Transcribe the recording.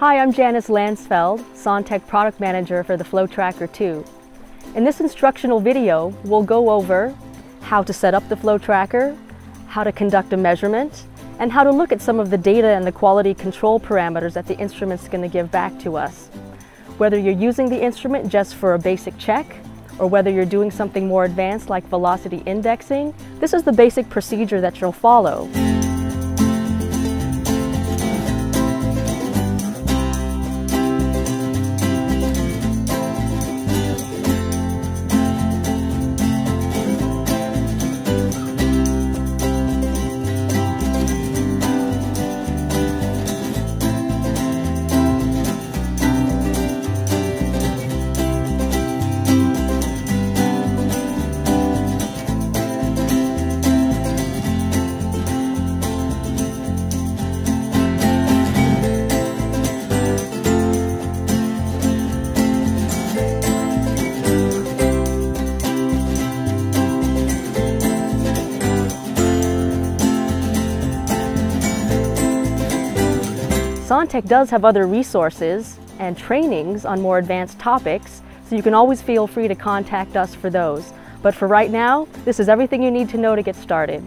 Hi, I'm Janice Landsfeld, SonTek Product Manager for the FlowTracker2. In this instructional video, we'll go over how to set up the FlowTracker, how to conduct a measurement, and how to look at some of the data and the quality control parameters that the instrument's going to give back to us. Whether you're using the instrument just for a basic check, or whether you're doing something more advanced like velocity indexing, this is the basic procedure that you'll follow. SonTek does have other resources and trainings on more advanced topics, so you can always feel free to contact us for those. But for right now, this is everything you need to know to get started.